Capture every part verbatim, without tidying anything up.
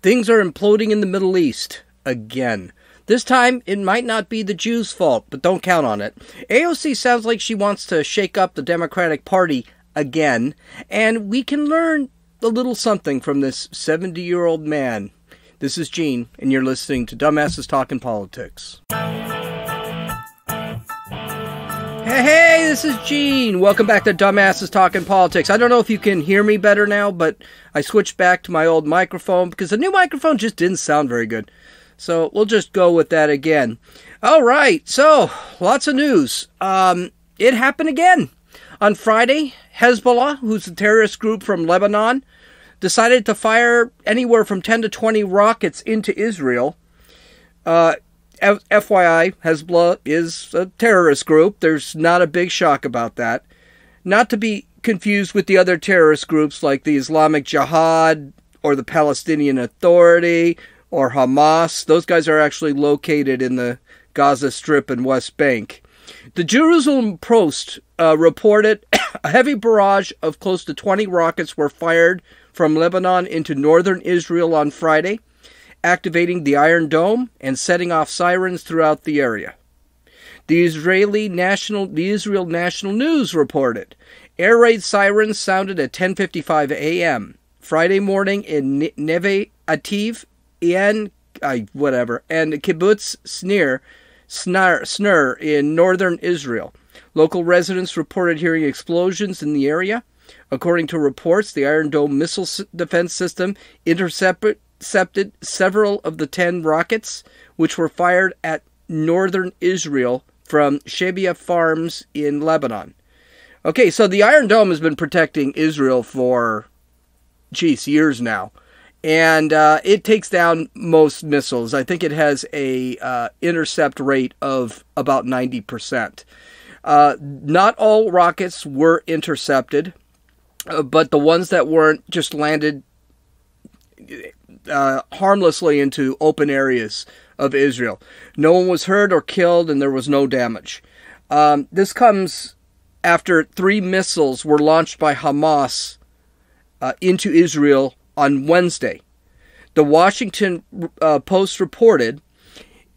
Things are imploding in the Middle East again. This time, it might not be the Jews' fault, but don't count on it. A O C sounds like she wants to shake up the Democratic Party again, and we can learn a little something from this seventy-year-old man. This is Gene, and you're listening to Dumbasses Talking Politics. Hey, this is Gene. Welcome back to Dumbasses Talking Politics. I don't know if you can hear me better now, but I switched back to my old microphone because the new microphone just didn't sound very good. So we'll just go with that again. All right, so lots of news. Um, it happened again. On Friday, Hezbollah, who's a terrorist group from Lebanon, decided to fire anywhere from ten to twenty rockets into Israel. Uh, F Y I, Hezbollah is a terrorist group. There's not a big shock about that. Not to be confused with the other terrorist groups like the Islamic Jihad or the Palestinian Authority or Hamas. Those guys are actually located in the Gaza Strip and West Bank. The Jerusalem Post uh, reported a heavy barrage of close to twenty rockets were fired from Lebanon into northern Israel on Friday, activating the Iron Dome and setting off sirens throughout the area. The Israeli National, the Israel National News reported air raid sirens sounded at ten fifty-five a m Friday morning in Neve Ativ, in I uh, whatever and Kibbutz Sneer, Snar, Snur in northern Israel. Local residents reported hearing explosions in the area. According to reports, the Iron Dome missile defense system intercepted several of the ten rockets, which were fired at northern Israel from Shebaa Farms in Lebanon. Okay, so the Iron Dome has been protecting Israel for, geez, years now. And uh, it takes down most missiles. I think it has a uh, intercept rate of about ninety percent. Uh, not all rockets were intercepted, uh, but the ones that weren't just landed uh, harmlessly into open areas of Israel. No one was hurt or killed, and there was no damage. Um, this comes after three missiles were launched by Hamas uh, into Israel on Wednesday. The Washington uh, Post reported,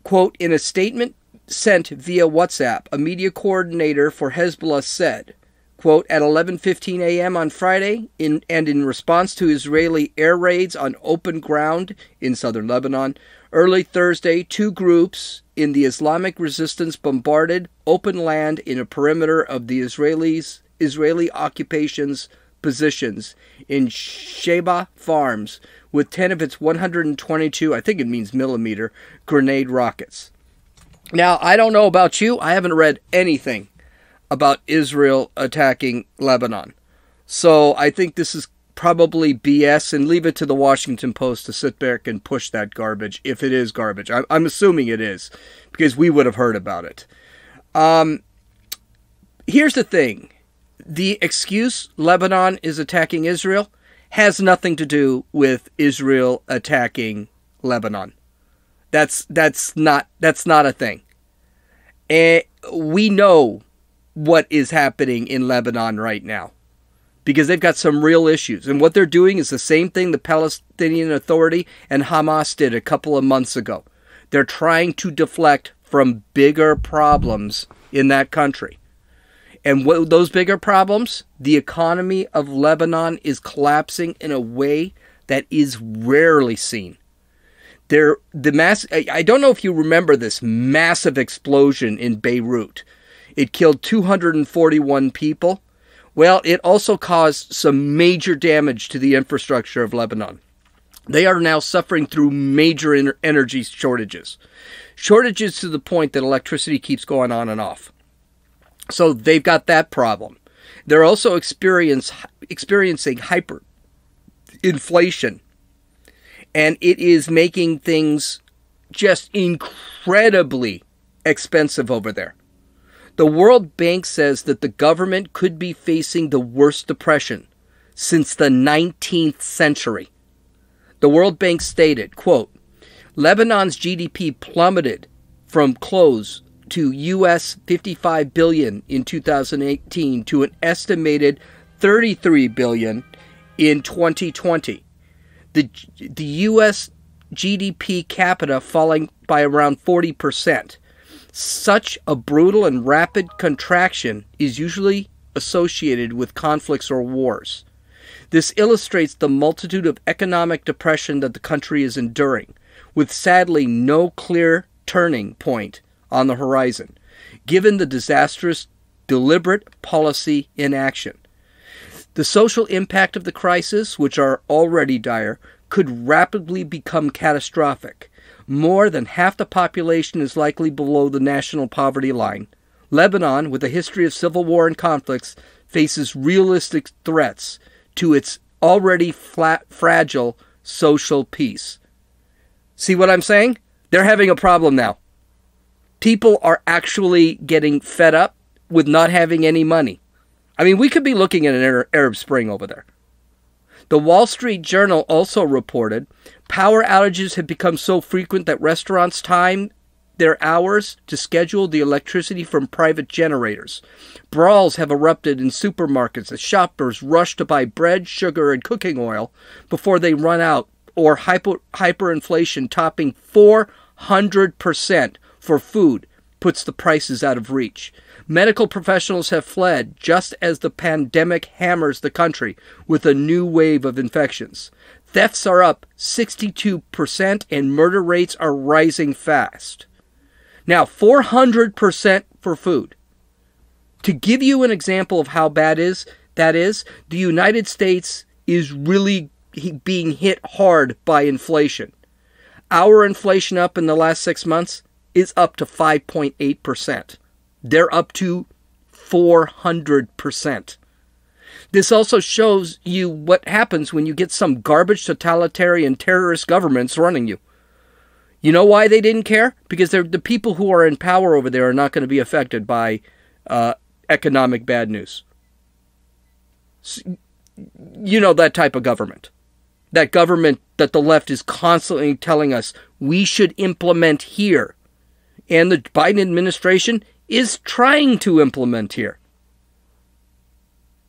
quote, in a statement sent via WhatsApp, a media coordinator for Hezbollah said, quote, at eleven fifteen a m on Friday, in, and in response to Israeli air raids on open ground in southern Lebanon, early Thursday, two groups in the Islamic resistance bombarded open land in a perimeter of the Israelis, Israeli occupation's positions in Shebaa Farms with ten of its one hundred twenty-two, I think it means millimeter, grenade rockets. Now, I don't know about you. I haven't read anything about Israel attacking Lebanon. So I think this is probably B S, and leave it to the Washington Post to sit back and push that garbage, if it is garbage. I'm assuming it is, because we would have heard about it. Um, here's the thing. The excuse Lebanon is attacking Israel has nothing to do with Israel attacking Lebanon. That's that's not that's not a thing. And we know what is happening in Lebanon right now because they've got some real issues. And what they're doing is the same thing the Palestinian Authority and Hamas did a couple of months ago. They're trying to deflect from bigger problems in that country. And what, those bigger problems, the economy of Lebanon is collapsing in a way that is rarely seen. There, the mass, I don't know if you remember this massive explosion in Beirut. It killed two hundred forty-one people. Well, it also caused some major damage to the infrastructure of Lebanon. They are now suffering through major energy shortages. Shortages to the point that electricity keeps going on and off. So they've got that problem. They're also experience, experiencing hyperinflation. And it is making things just incredibly expensive over there. The World Bank says that the government could be facing the worst depression since the nineteenth century. The World Bank stated, quote, Lebanon's G D P plummeted from close to U S fifty-five billion dollars in two thousand eighteen to an estimated thirty-three billion dollars in twenty twenty. the the U S G D P capita falling by around forty percent. Such a brutal and rapid contraction is usually associated with conflicts or wars. This illustrates the multitude of economic depression that the country is enduring, with sadly no clear turning point on the horizon, given the disastrous, deliberate policy inaction. The social impact of the crisis, which are already dire, could rapidly become catastrophic. More than half the population is likely below the national poverty line. Lebanon, with a history of civil war and conflicts, faces realistic threats to its already flat, fragile social peace. See what I'm saying? They're having a problem now. People are actually getting fed up with not having any money. I mean, we could be looking at an Arab Spring over there. The Wall Street Journal also reported power outages have become so frequent that restaurants time their hours to schedule the electricity from private generators. Brawls have erupted in supermarkets as shoppers rush to buy bread, sugar, and cooking oil before they run out, or hyper, hyperinflation topping four hundred percent for food puts the prices out of reach. Medical professionals have fled just as the pandemic hammers the country with a new wave of infections. Thefts are up sixty-two percent and murder rates are rising fast. Now, four hundred percent for food. To give you an example of how bad is that is, the United States is really being hit hard by inflation. Our inflation up in the last six months is up to five point eight percent. They're up to four hundred percent. This also shows you what happens when you get some garbage totalitarian terrorist governments running you. You know why they didn't care? Because they're, the people who are in power over there are not going to be affected by uh, economic bad news. So, you know, that type of government. That government that the left is constantly telling us we should implement here. And the Biden administration is trying to implement here.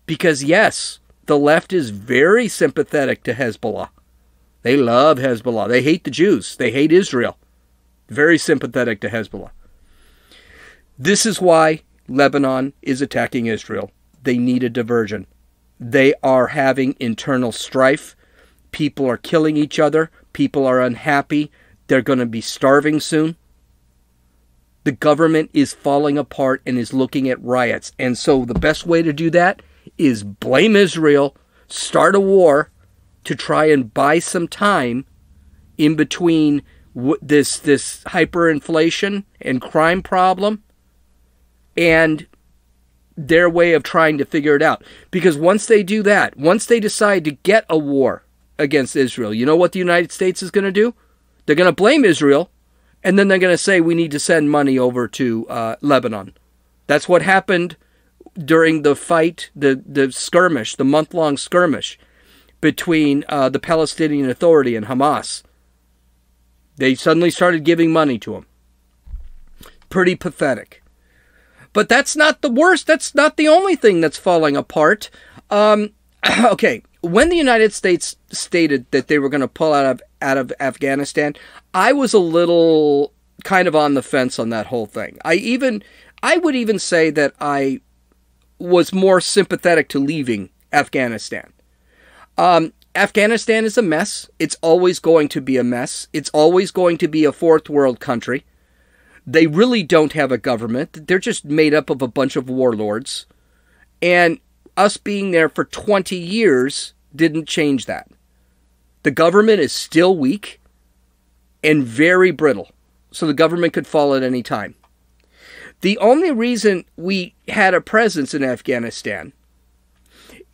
Because yes, the left is very sympathetic to Hezbollah. They love Hezbollah. They hate the Jews. They hate Israel. Very sympathetic to Hezbollah. This is why Lebanon is attacking Israel. They need a diversion. They are having internal strife. People are killing each other. People are unhappy. They're going to be starving soon. The government is falling apart and is looking at riots. And so the best way to do that is blame Israel, start a war to try and buy some time in between this, this hyperinflation and crime problem and their way of trying to figure it out. Because once they do that, once they decide to get a war against Israel, you know what the United States is going to do? They're going to blame Israel. And then they're going to say, we need to send money over to uh, Lebanon. That's what happened during the fight, the, the skirmish, the month-long skirmish between uh, the Palestinian Authority and Hamas. They suddenly started giving money to them. Pretty pathetic. But that's not the worst. That's not the only thing that's falling apart. Um, okay, when the United States stated that they were going to pull out of out of Afghanistan, I was a little kind of on the fence on that whole thing. I even, I would even say that I was more sympathetic to leaving Afghanistan. Um, Afghanistan is a mess. It's always going to be a mess. It's always going to be a fourth world country. They really don't have a government. They're just made up of a bunch of warlords. And us being there for twenty years didn't change that. The government is still weak and very brittle, so the government could fall at any time. The only reason we had a presence in Afghanistan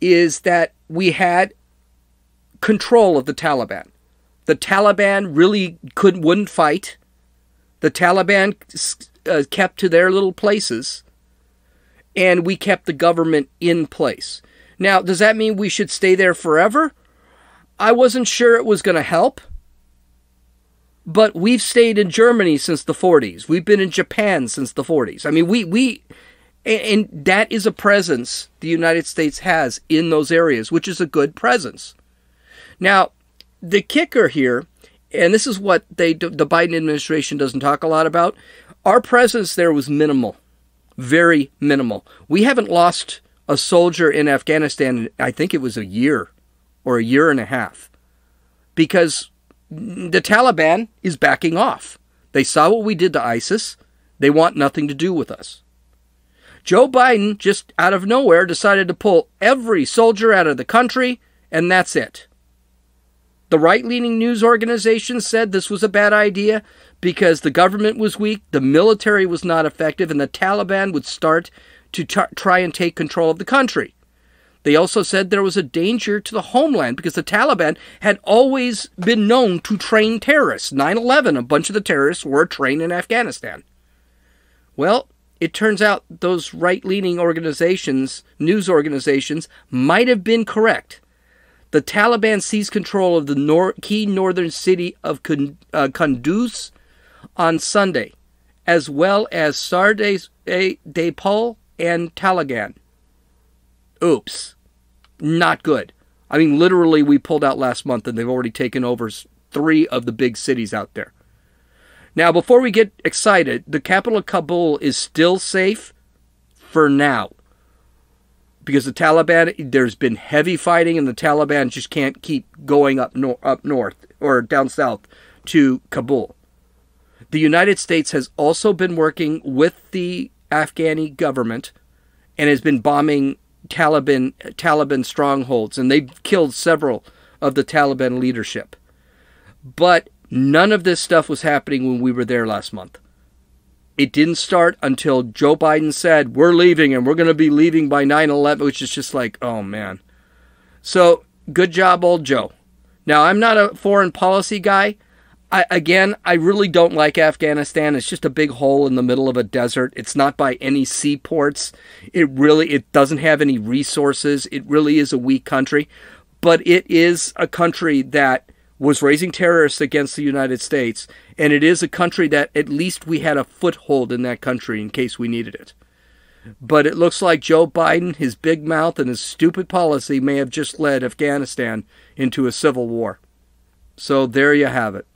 is that we had control of the Taliban. The Taliban really couldn't, wouldn't fight. The Taliban uh, kept to their little places, and we kept the government in place. Now, does that mean we should stay there forever? I wasn't sure it was going to help, but we've stayed in Germany since the forties. We've been in Japan since the forties. I mean, we, we, and that is a presence the United States has in those areas, which is a good presence. Now, the kicker here, and this is what they do, the Biden administration doesn't talk a lot about, our presence there was minimal, very minimal. We haven't lost a soldier in Afghanistan in, I think it was a year or a year and a half, because the Taliban is backing off. They saw what we did to ISIS. They want nothing to do with us. Joe Biden, just out of nowhere, decided to pull every soldier out of the country, and that's it. The right-leaning news organizations said this was a bad idea because the government was weak, the military was not effective, and the Taliban would start to try and take control of the country. They also said there was a danger to the homeland because the Taliban had always been known to train terrorists. nine eleven, a bunch of the terrorists were trained in Afghanistan. Well, it turns out those right-leaning organizations, news organizations, might have been correct. The Taliban seized control of the nor key northern city of Kunduz on Sunday, as well as Sardes-e-Pol and Talaghan. Oops. Not good. I mean, literally, we pulled out last month, and they've already taken over three of the big cities out there. Now, before we get excited, the capital of Kabul is still safe for now, because the Taliban, there's been heavy fighting, and the Taliban just can't keep going up, nor up north or down south to Kabul. The United States has also been working with the Afghani government and has been bombing Taliban, Taliban strongholds, and they've killed several of the Taliban leadership. But none of this stuff was happening when we were there last month. It didn't start until Joe Biden said, we're leaving, and we're going to be leaving by nine eleven, which is just like, oh, man. So, good job, old Joe. Now, I'm not a foreign policy guy. I, again, I really don't like Afghanistan. It's just a big hole in the middle of a desert. It's not by any seaports. It really, it doesn't have any resources. It really is a weak country. But it is a country that was raising terrorists against the United States, and it is a country that at least we had a foothold in that country in case we needed it. But it looks like Joe Biden, his big mouth, and his stupid policy may have just led Afghanistan into a civil war. So there you have it.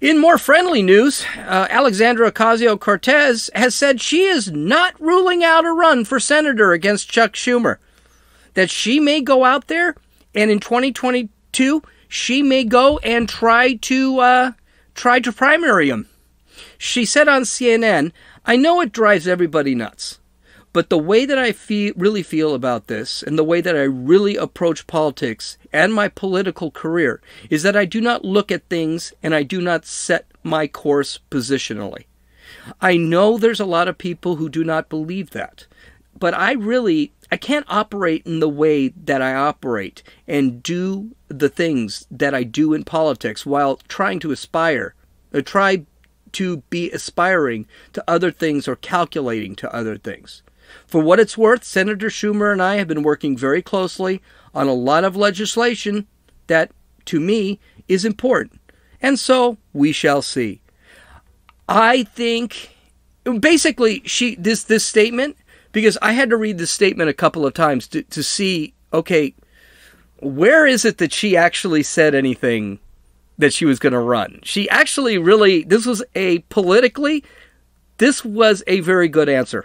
In more friendly news, uh, Alexandria Ocasio-Cortez has said she is not ruling out a run for senator against Chuck Schumer, that she may go out there, and in twenty twenty-two, she may go and try to uh, try to primary him. She said on C N N, I know it drives everybody nuts, but the way that I feel, really feel about this, and the way that I really approach politics and my political career, is that I do not look at things and I do not set my course positionally. I know there's a lot of people who do not believe that, but I really, I can't operate in the way that I operate and do the things that I do in politics while trying to aspire, or try to be aspiring to other things or calculating to other things. For what it's worth, Senator Schumer and I have been working very closely on a lot of legislation that, to me, is important. And so, we shall see. I think, basically, she this, this statement, because I had to read this statement a couple of times to, to see, okay, where is it that she actually said anything that she was going to run? She actually really, this was a, politically, this was a very good answer.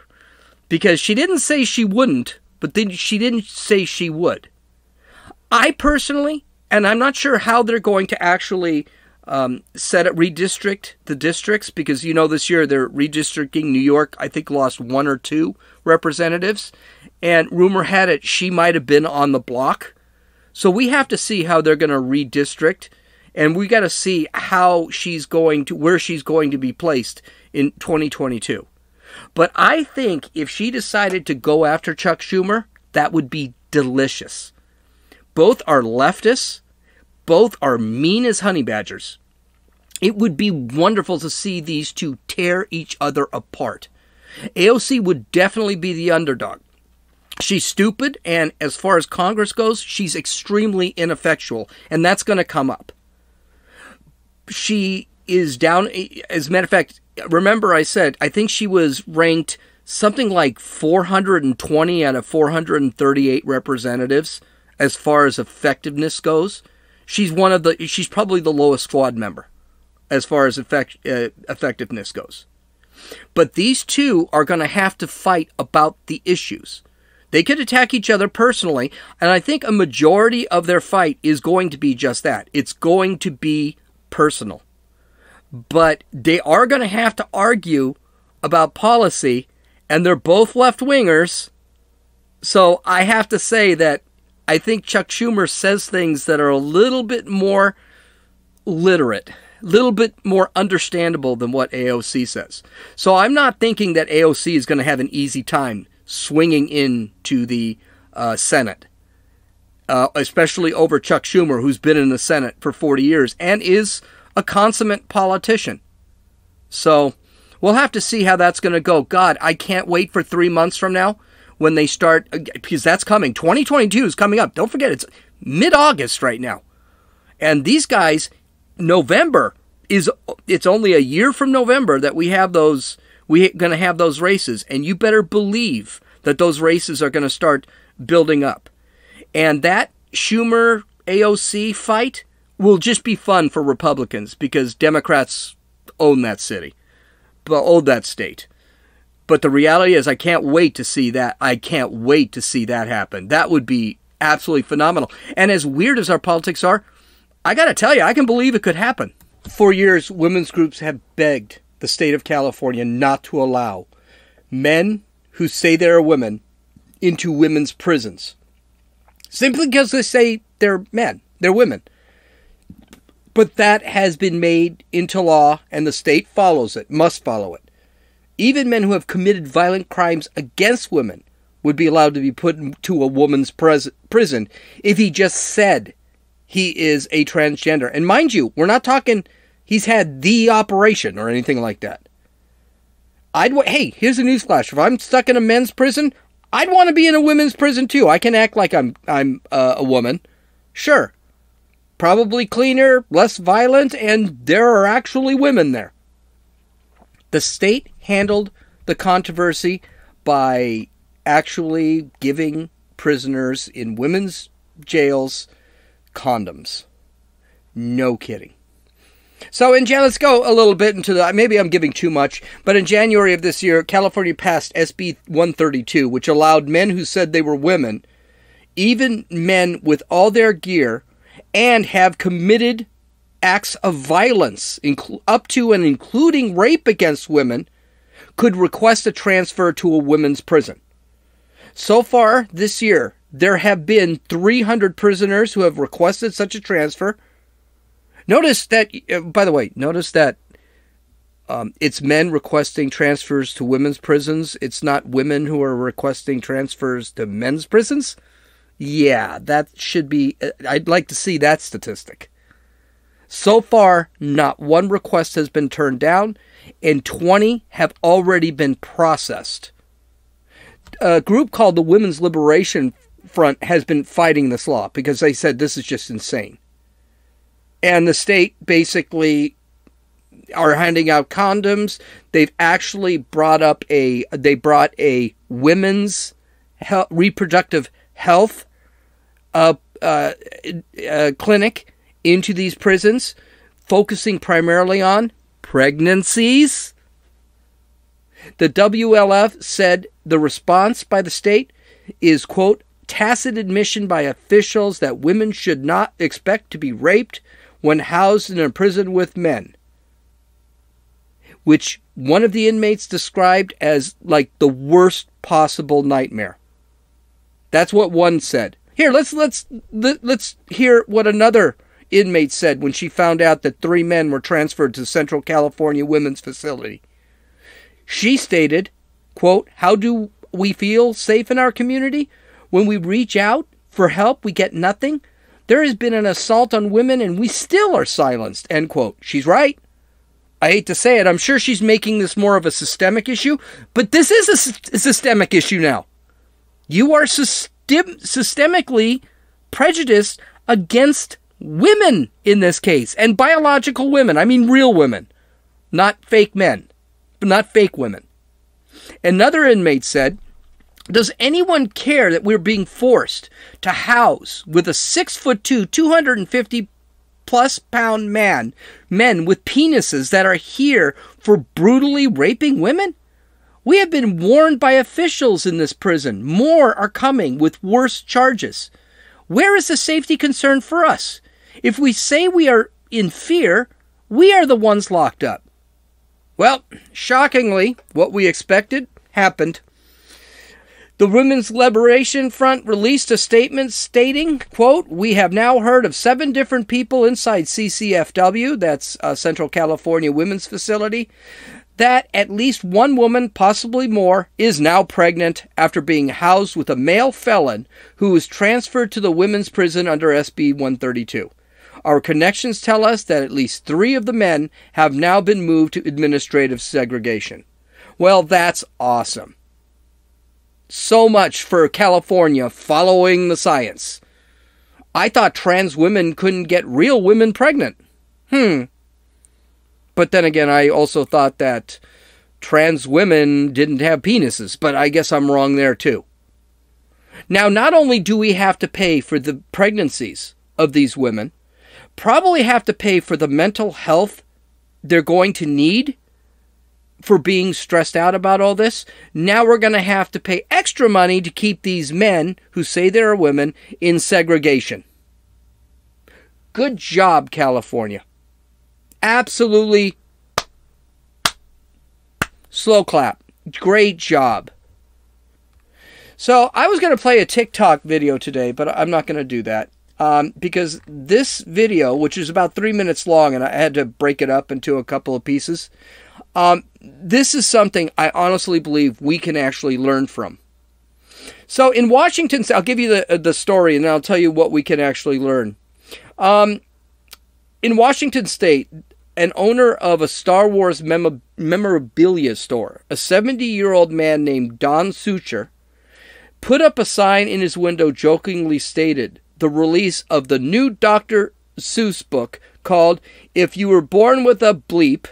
Because she didn't say she wouldn't, but then she didn't say she would. I personally, and I'm not sure how they're going to actually um, set it, redistrict the districts, because you know this year they're redistricting. New York, I think, lost one or two representatives, and rumor had it she might have been on the block. So we have to see how they're going to redistrict, and we got to see how she's going to, where she's going to be placed in twenty twenty-two. But I think if she decided to go after Chuck Schumer, that would be delicious. Both are leftists. Both are mean as honey badgers. It would be wonderful to see these two tear each other apart. A O C would definitely be the underdog. She's stupid, and as far as Congress goes, she's extremely ineffectual, and that's going to come up. She is down, as a matter of fact, remember I said, I think she was ranked something like four hundred twenty out of four hundred thirty-eight representatives as far as effectiveness goes. she's one of the, she's probably the lowest squad member as far as effect, uh, effectiveness goes. But these two are going to have to fight about the issues. They could attack each other personally, and I think a majority of their fight is going to be just that. It's going to be personal. But they are going to have to argue about policy, and they're both left-wingers. So I have to say that I think Chuck Schumer says things that are a little bit more literate, a little bit more understandable than what A O C says. So I'm not thinking that A O C is going to have an easy time swinging into the uh, Senate, uh, especially over Chuck Schumer, who's been in the Senate for forty years and is a consummate politician. So we'll have to see how that's going to go. God, I can't wait for three months from now when they start, because that's coming. twenty twenty-two is coming up. Don't forget, it's mid-August right now. And these guys, November is, it's only a year from November that we have those, we're going to have those races. And you better believe that those races are going to start building up. And that Schumer-A O C fight will just be fun for Republicans because Democrats own that city. Old that state. But the reality is I can't wait to see that. I can't wait to see that happen. That would be absolutely phenomenal. And as weird as our politics are, I got to tell you, I can believe it could happen. For years, women's groups have begged the state of California not to allow men who say they're women into women's prisons. Simply because they say they're men, they're women. But that has been made into law, and the state follows it, must follow it. Even men who have committed violent crimes against women would be allowed to be put into a woman's prison if he just said he is a transgender. And mind you, we're not talking he's had the operation or anything like that. I'd Hey, here's a newsflash. If I'm stuck in a men's prison, I'd want to be in a women's prison too. I can act like I'm, I'm uh, a woman. Sure. Probably cleaner, less violent, and there are actually women there. The state handled the controversy by actually giving prisoners in women's jails condoms. No kidding. So in Jan, let's go a little bit into the, maybe I'm giving too much, but in January of this year, California passed S B one thirty-two, which allowed men who said they were women, even men with all their gear, and have committed acts of violence, up to and including rape against women, could request a transfer to a women's prison. So far this year, there have been three hundred prisoners who have requested such a transfer. Notice that, by the way, notice that um, it's men requesting transfers to women's prisons. It's not women who are requesting transfers to men's prisons. Yeah, that should be, I'd like to see that statistic. So far, not one request has been turned down, and twenty have already been processed. A group called the Women's Liberation Front has been fighting this law because they said this is just insane. And the state basically are handing out condoms. They've actually brought up a, they brought a women's health, reproductive health uh, uh, uh, clinic into these prisons, focusing primarily on pregnancies. The W L F said the response by the state is, quote, tacit admission by officials that women should not expect to be raped when housed in a prison with men, which one of the inmates described as like the worst possible nightmare. That's what one said. Here, let's let's let's hear what another inmate said when she found out that three men were transferred to Central California Women's Facility. She stated, quote, how do we feel safe in our community? When we reach out for help, we get nothing. There has been an assault on women and we still are silenced, end quote. She's right. I hate to say it. I'm sure she's making this more of a systemic issue, but this is a systemic issue now. You are system systemically prejudiced against women in this case, and biological women. I mean real women, not fake men, but not fake women. Another inmate said, does anyone care that we're being forced to house with a six foot two, two hundred fifty plus pound man, men with penises that are here for brutally raping women? We have been warned by officials in this prison. More are coming with worse charges. Where is the safety concern for us? If we say we are in fear, we are the ones locked up. Well, shockingly, what we expected happened. The Women's Liberation Front released a statement stating, quote, "We have now heard of seven different people inside C C F W, that's uh, Central California Women's Facility, that at least one woman, possibly more, is now pregnant after being housed with a male felon who was transferred to the women's prison under S B one thirty-two. Our connections tell us that at least three of the men have now been moved to administrative segregation." Well, that's awesome. So much for California following the science. I thought trans women couldn't get real women pregnant. Hmm. But then again, I also thought that trans women didn't have penises, but I guess I'm wrong there too. Now, not only do we have to pay for the pregnancies of these women, probably have to pay for the mental health they're going to need for being stressed out about all this. Now we're going to have to pay extra money to keep these men who say they are women in segregation. Good job, California. Absolutely slow clap. Great job. So I was going to play a TikTok video today, but I'm not going to do that. Um, because this video, which is about three minutes long, and I had to break it up into a couple of pieces, Um, this is something I honestly believe we can actually learn from. So in Washington, I'll give you the, the story and then I'll tell you what we can actually learn. Um, in Washington State, an owner of a Star Wars mem memorabilia store, a seventy-year-old man named Don Sucher, put up a sign in his window jokingly stated, the release of the new Doctor Seuss book called If You Were Born With a Bleep,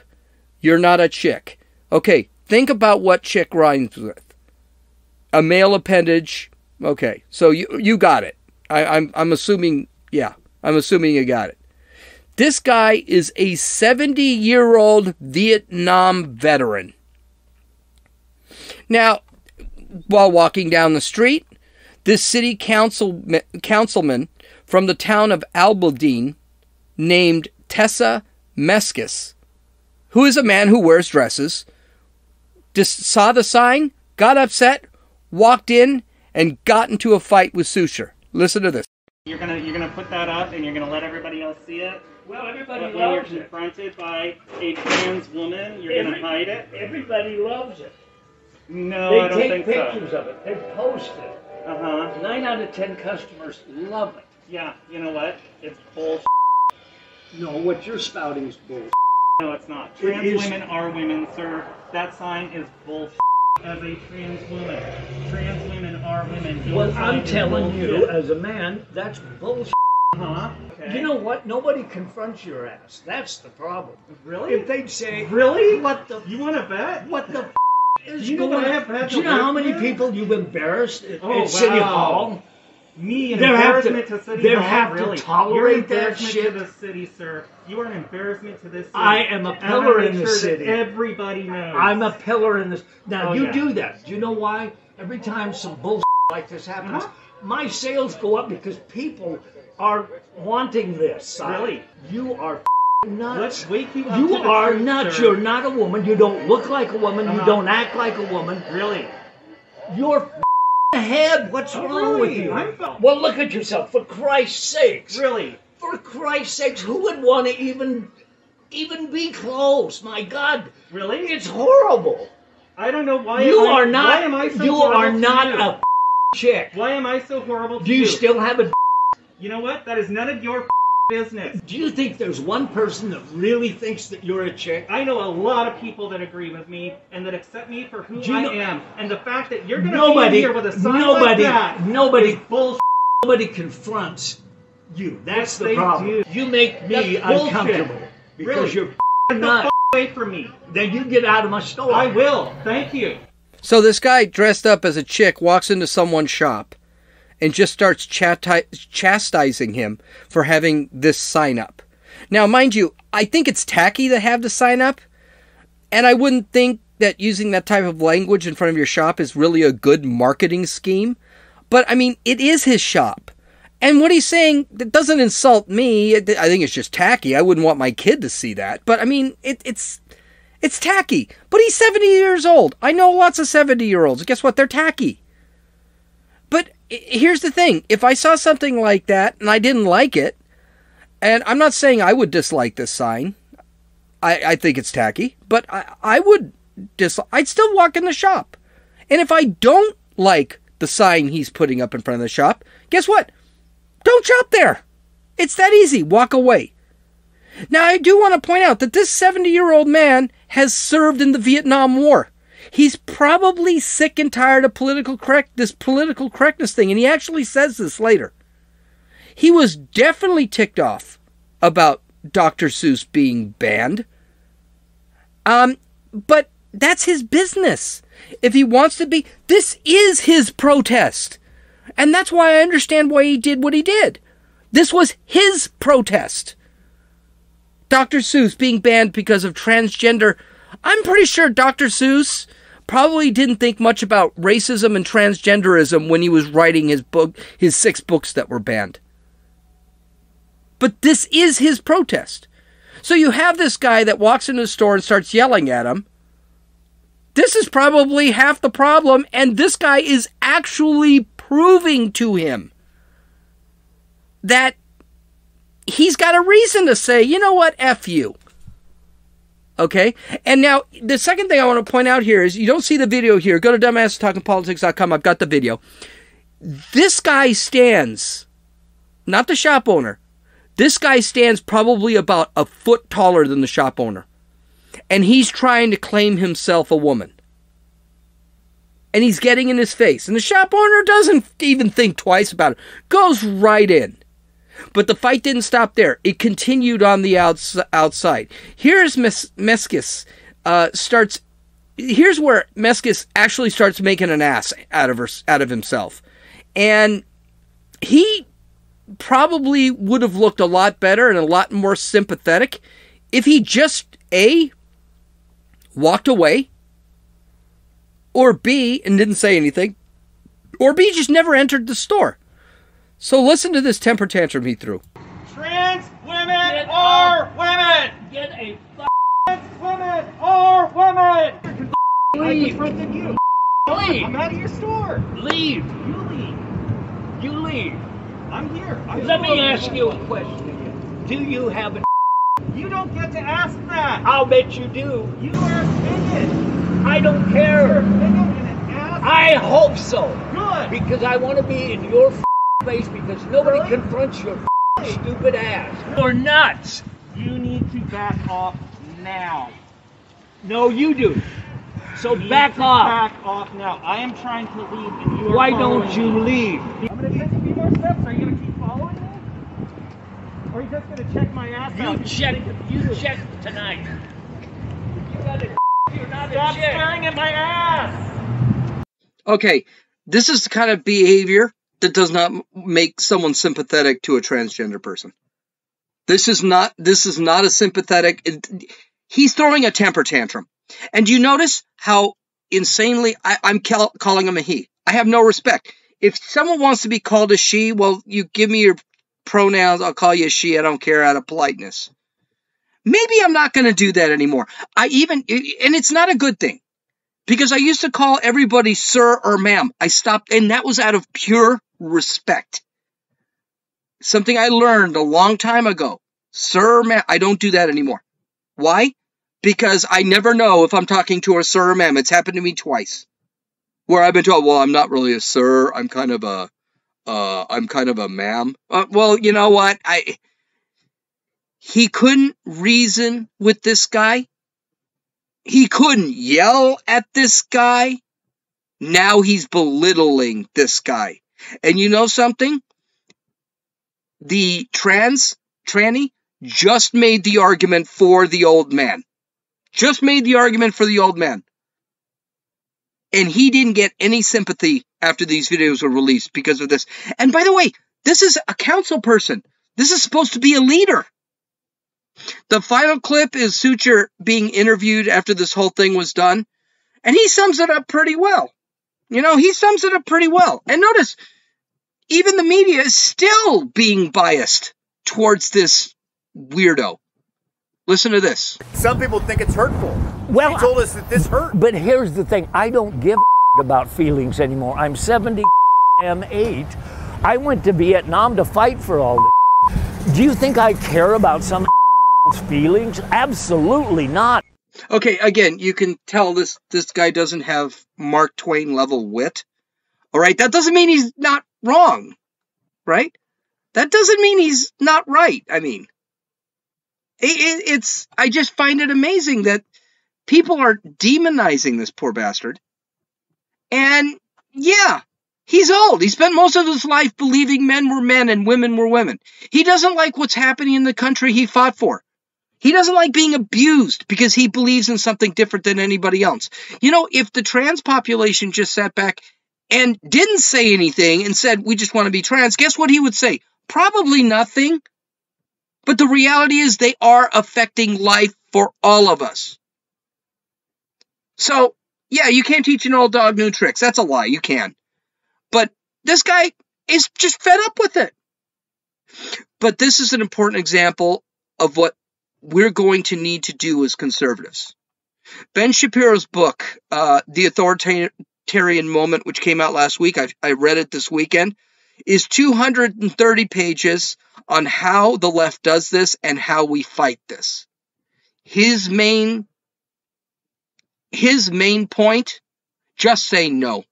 You're Not a Chick. Okay, think about what chick rhymes with. A male appendage. Okay, so you you got it. I, I'm, I'm assuming, yeah, I'm assuming you got it. This guy is a seventy-year-old Vietnam veteran. Now, while walking down the street, this city council councilman from the town of Alberdine named Tessa Meskis, who is a man who wears dresses, just saw the sign, got upset, walked in, and got into a fight with Sucher. Listen to this. You're gonna you're gonna put that up, and you're gonna let everybody else see it. Well, everybody but loves it. When you're confronted it. by a trans woman, you're Every, gonna hide it. Everybody loves it. No, they I don't think so. They take pictures of it. They post it. Uh huh. Nine out of ten customers love it. Yeah. You know what? It's bullshit. No, what you're spouting is bullshit. No, it's not. Trans it women are women, sir. That sign is bullshit. As a trans woman, trans women are women. Well, I'm telling you, as a man, that's bullshit. Uh-huh. Okay. You know what? Nobody confronts your ass. That's the problem. Really? If they'd say, really? What the? You want to bet? What the? Is you know what? I have had Do you know how many there? people you've embarrassed at, oh, at wow. City Hall? Me, an they embarrassment have to, to City They Hall, have really. to tolerate You're an that shit. To the city, sir. You are an embarrassment to this city. I am a pillar in the city. Everybody knows. I'm a pillar in this. Now, oh, you yeah. do that. Do you know why? Every time some bullshit like this happens, uh-huh. my sales go up because people are wanting this. Really? You are nuts. Let's wake you up You to are truth, nuts. Sir. You're not a woman. You don't look like a woman. Uh-huh. You don't act like a woman. Really? You're head, what's oh, wrong really? with you? I'm well, look at yourself, for Christ's sakes. Really? For Christ's sakes, who would want to even even be close? My God. Really? It's horrible. I don't know why you am are I, not. Why am I so you are not you? a chick. Why am I so horrible to Do you? Do you still have a You know what? That is none of your business. Do you think there's one person that really thinks that you're a chick? I know a lot of people that agree with me and that accept me for who I know, am. And the fact that you're going to be in here with a sign nobody, like that nobody, bullshit. Nobody confronts you. That's yes, the problem. Do. You make me That's uncomfortable because really? you're not. Away from me. Then you get out of my store. I will. Thank you. So this guy dressed up as a chick walks into someone's shop and just starts chastising him for having this sign up. Now, mind you, I think it's tacky to have to sign up, and I wouldn't think that using that type of language in front of your shop is really a good marketing scheme. But, I mean, it is his shop. And what he's saying, that doesn't insult me. I think it's just tacky. I wouldn't want my kid to see that. But, I mean, it, it's it's tacky. But he's seventy years old. I know lots of seventy-year-olds. Guess what? They're tacky. But here's the thing. If I saw something like that and I didn't like it, and I'm not saying I would dislike this sign. I, I think it's tacky. But I, I would dislike. I'd still walk in the shop. And if I don't like the sign he's putting up in front of the shop, guess what? Don't shop there. It's that easy. Walk away. Now, I do want to point out that this seventy-year-old man has served in the Vietnam War. He's probably sick and tired of political correct this political correctness thing, and he actually says this later. He was definitely ticked off about Doctor Seuss being banned. Um, but that's his business. If he wants to be, this is his protest. And that's why I understand why he did what he did. This was his protest. Doctor Seuss being banned because of transgender. I'm pretty sure Doctor Seuss probably didn't think much about racism and transgenderism when he was writing his book, his six books that were banned. But this is his protest. So you have this guy that walks into the store and starts yelling at him. This is probably half the problem, and this guy is actually proving to him that he's got a reason to say, you know what, F you. Okay? And now, the second thing I want to point out here is, you don't see the video here. Go to dumbass talking politics dot com. I've got the video. This guy stands, not the shop owner. This guy stands probably about a foot taller than the shop owner. And he's trying to claim himself a woman. And he's getting in his face. And the shop owner doesn't even think twice about it. Goes right in. But the fight didn't stop there. It continued on the outs outside. Here's Mes Meskis uh, starts... Here's where Meskis actually starts making an ass out of, her, out of himself. And he probably would have looked a lot better and a lot more sympathetic if he just, A, walked away, or B, and didn't say anything, or B, just never entered the store. So listen to this temper tantrum he threw. Trans women Get are up. women! Get a f***! Trans women are women! Leave! I confronted you! Leave! I'm out of your store! Leave! You leave! You leave! I'm here! I'm Let me ask you a question again. Do you have a You don't get to ask that! I'll bet you do! You are offended! I don't care. I hope so. Good. Because I want to be in your face because nobody really? confronts your stupid ass. You're nuts. You need to back off now. No, you do. So you back off. Back off now. I am trying to leave and you are Why don't you me. leave? I'm going to take a few more steps. Are you going to keep following me? Or are you just going to check my ass you out? You check. You check tonight. You got to Stop staring at my ass! Okay, this is the kind of behavior that does not make someone sympathetic to a transgender person. This is not, this is not a sympathetic... It, he's throwing a temper tantrum. And do you notice how insanely... I, I'm cal calling him a he. I have no respect. If someone wants to be called a she, well, you give me your pronouns, I'll call you a she, I don't care, out of politeness. Maybe I'm not going to do that anymore. I even, and it's not a good thing, because I used to call everybody sir or ma'am. I stopped, and that was out of pure respect. Something I learned a long time ago. Sir or ma'am, I don't do that anymore. Why? Because I never know if I'm talking to a sir or ma'am. It's happened to me twice, where I've been told, well, I'm not really a sir. I'm kind of a, uh, I'm kind of a ma'am. Uh, well, you know what? I... He couldn't reason with this guy. He couldn't yell at this guy. Now he's belittling this guy. And you know something? The trans, tranny, just made the argument for the old man. Just made the argument for the old man. And he didn't get any sympathy after these videos were released because of this. And by the way, this is a council person. This is supposed to be a leader. The final clip is Sucher being interviewed after this whole thing was done, and he sums it up pretty well. You know, he sums it up pretty well. And notice, even the media is still being biased towards this weirdo. Listen to this. Some people think it's hurtful. Well, he told us that this hurt. But here's the thing. I don't give a about feelings anymore. I'm seventy and eight. I went to Vietnam to fight for all this. Do you think I care about some feelings? Absolutely not. Okay, again, you can tell this, this guy doesn't have Mark Twain level wit. All right, that doesn't mean he's not wrong, right? That doesn't mean he's not right, I mean. It, it's, I just find it amazing that people are demonizing this poor bastard. And yeah, he's old. He spent most of his life believing men were men and women were women. He doesn't like what's happening in the country he fought for. He doesn't like being abused because he believes in something different than anybody else. You know, if the trans population just sat back and didn't say anything and said, we just want to be trans, guess what he would say? Probably nothing. But the reality is they are affecting life for all of us. So, yeah, you can't teach an old dog new tricks. That's a lie. You can. But this guy is just fed up with it. But this is an important example of what we're going to need to do as conservatives. Ben Shapiro's book, uh, The Authoritarian Moment, which came out last week, I, I read it this weekend, is two hundred thirty pages on how the left does this and how we fight this. His main, his main point, just say no.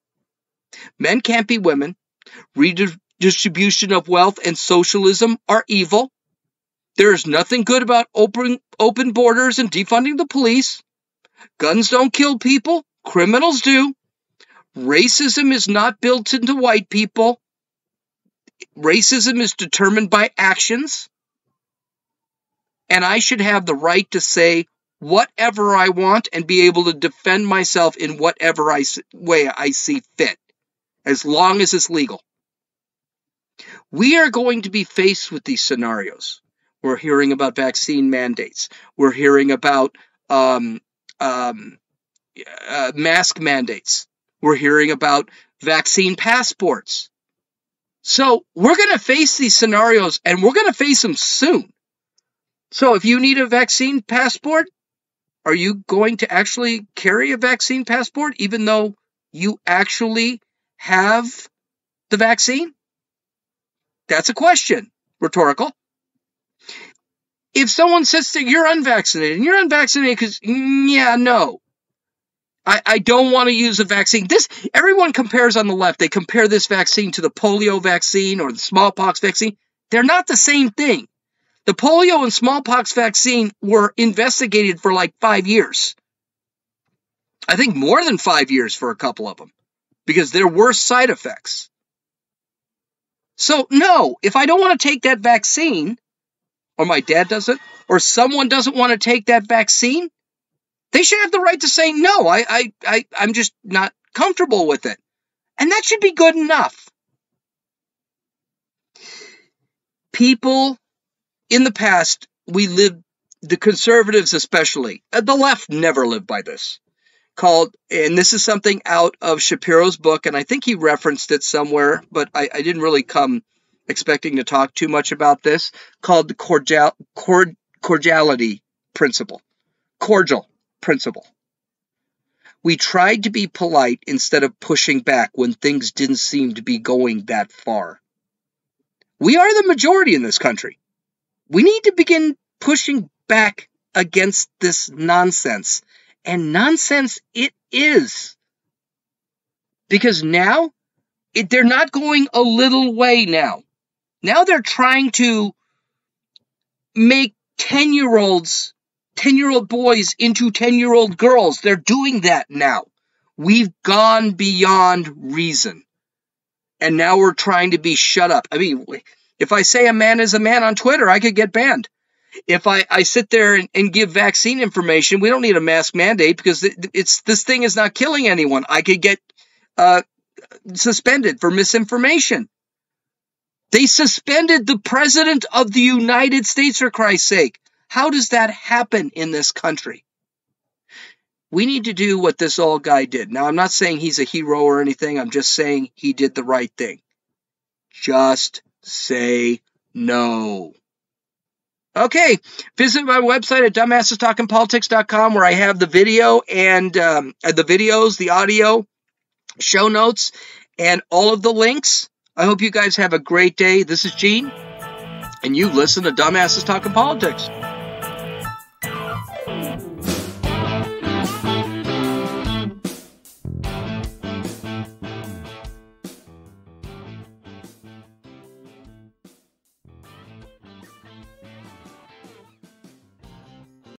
Men can't be women. Redistribution of wealth and socialism are evil. There is nothing good about open, open borders and defunding the police. Guns don't kill people. Criminals do. Racism is not built into white people. Racism is determined by actions, and I should have the right to say whatever I want and be able to defend myself in whatever I, way I see fit, as long as it's legal. We are going to be faced with these scenarios. We're hearing about vaccine mandates. We're hearing about um, um, uh, mask mandates. We're hearing about vaccine passports. So we're going to face these scenarios, and we're going to face them soon. So if you need a vaccine passport, are you going to actually carry a vaccine passport even though you actually have the vaccine? That's a question. Rhetorical. If someone says that you're unvaccinated, and you're unvaccinated because, yeah, no. I, I don't want to use a vaccine. This, everyone compares on the left. They compare this vaccine to the polio vaccine or the smallpox vaccine. They're not the same thing. The polio and smallpox vaccine were investigated for like five years. I think more than five years for a couple of them because there were side effects. So, no, if I don't want to take that vaccine, or my dad doesn't, or someone doesn't want to take that vaccine, they should have the right to say, no, I, I, I, I'm just not comfortable with it. And that should be good enough. People in the past, we lived, the conservatives especially, the left never lived by this. Called, and this is something out of Shapiro's book, and I think he referenced it somewhere, but I, I didn't really come expecting to talk too much about this, called the cordial, cord, cordiality principle. Cordial. Principle. We tried to be polite instead of pushing back when things didn't seem to be going that far. We are the majority in this country. We need to begin pushing back against this nonsense. And nonsense it is. Because now, it, they're not going a little way now. Now they're trying to make ten-year-olds ten-year-old boys into ten-year-old girls. They're doing that now. We've gone beyond reason. And now we're trying to be shut up. I mean, if I say a man is a man on Twitter, I could get banned. If I, I sit there and, and give vaccine information, we don't need a mask mandate because it's this thing is not killing anyone. I could get uh, suspended for misinformation. They suspended the president of the United States, for Christ's sake. How does that happen in this country? We need to do what this old guy did. Now, I'm not saying he's a hero or anything. I'm just saying he did the right thing. Just say no. Okay, visit my website at dumb asses talking politics dot com, where I have the video and um, the videos, the audio, show notes, and all of the links. I hope you guys have a great day. This is Gene, and you listen to Dumbasses Talking Politics.